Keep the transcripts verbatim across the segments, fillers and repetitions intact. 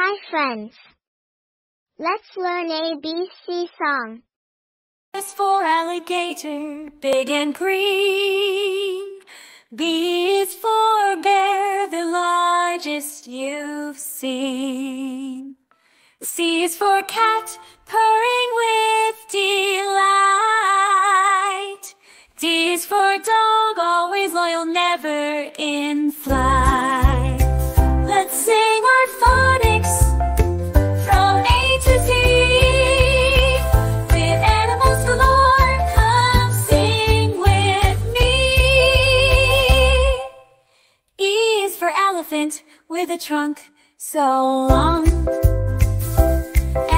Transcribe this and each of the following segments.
Hi friends. Let's learn A B C song. S for alligator, big and green. B is for bear, the largest you've seen. C is for cat, purring with delight. D is for dog, always loyal, never in flight. Let's sing our phonics. With a trunk so long.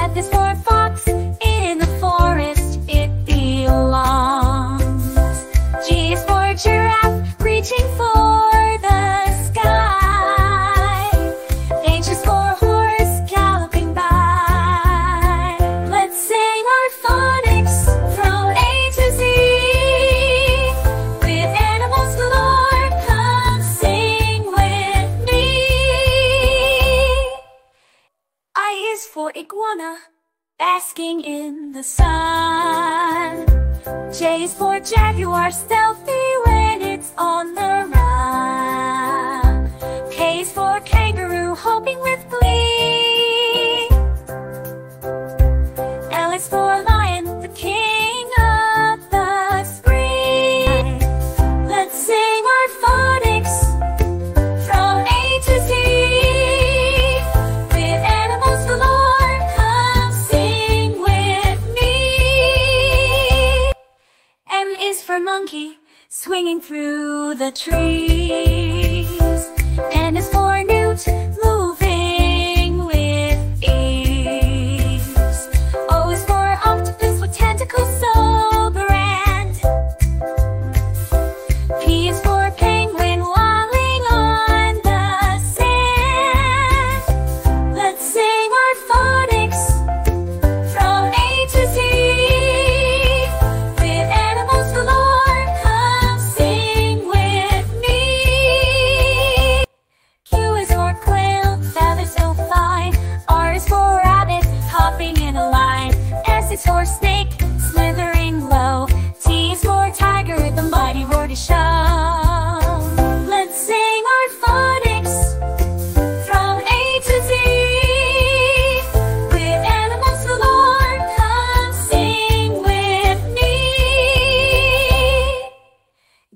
F is for a fox, in the forest it belongs. G is for a giraffe, reaching for the sky. H is for a horse, galloping by. Let's sing our phonics from A to Z. With animals galore, come sing with. I is for iguana, basking in the sun. J is for jaguar, stealthy when it's on the run. K is for kangaroo, hoping with glee. L is for lion, the king of the spring. Let's sing our phonics from A to Z. With animals galore, come sing with me. M is for monkey, swinging through the trees. N is for newt, moving with ease. O is for octopus with tentacles so grand. P is for penguin, waddling on the sand. Let's sing our phonics from A to Z. With animals galore, come sing with me. Q is for quail, feathers so fine. R is for rabbit, hopping in a line. S is for snake, slithering low. T is for tiger, the mighty roar to show. Let's sing our phonics from A to Z. With animals galore, come sing with me.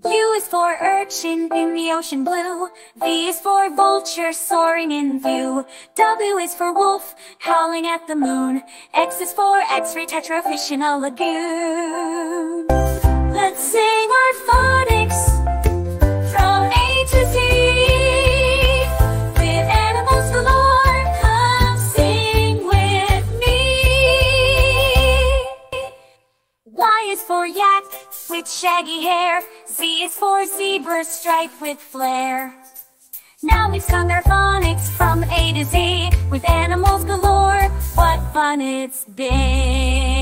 U is for urchin in the ocean blue. V is for vulture soaring in view. W is for wolf howling at the moon. X is for x-ray tetrafish in a lagoon. Let's sing our phonics from A to Z. With animals galore, come sing with me. Y is for yak with shaggy hair. Z is for zebra striped with flair. Now we've sung our phonics from A to Z. With animals galore, what fun it's been.